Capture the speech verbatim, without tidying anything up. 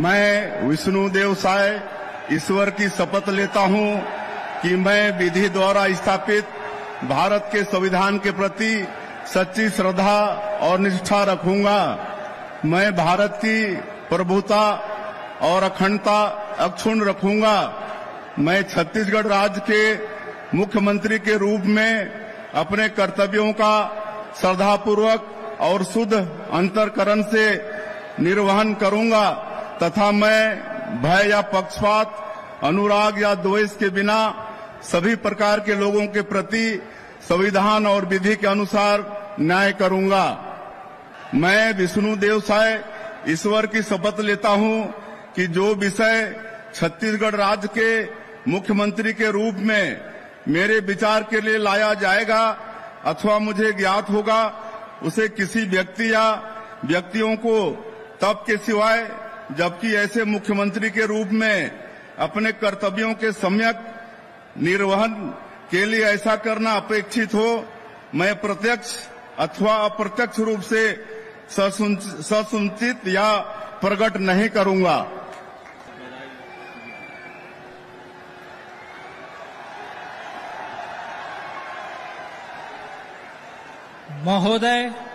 मैं विष्णु देव साय ईश्वर की शपथ लेता हूं कि मैं विधि द्वारा स्थापित भारत के संविधान के प्रति सच्ची श्रद्धा और निष्ठा रखूंगा। मैं भारत की प्रभुता और अखंडता अक्षुण्ण रखूंगा। मैं छत्तीसगढ़ राज्य के मुख्यमंत्री के रूप में अपने कर्तव्यों का श्रद्धापूर्वक और शुद्ध अंतःकरण से निर्वहन करूंगा तथा मैं भय या पक्षपात, अनुराग या द्वेष के बिना सभी प्रकार के लोगों के प्रति संविधान और विधि के अनुसार न्याय करूंगा। मैं विष्णु देव साय ईश्वर की शपथ लेता हूं कि जो विषय छत्तीसगढ़ राज्य के मुख्यमंत्री के रूप में मेरे विचार के लिए लाया जाएगा अथवा मुझे ज्ञात होगा, उसे किसी व्यक्ति या व्यक्तियों को तब के सिवाय, जबकि ऐसे मुख्यमंत्री के रूप में अपने कर्तव्यों के सम्यक निर्वहन के लिए ऐसा करना अपेक्षित हो, मैं प्रत्यक्ष अथवा अप्रत्यक्ष रूप से ससूचित या प्रकट नहीं करूंगा। महोदय।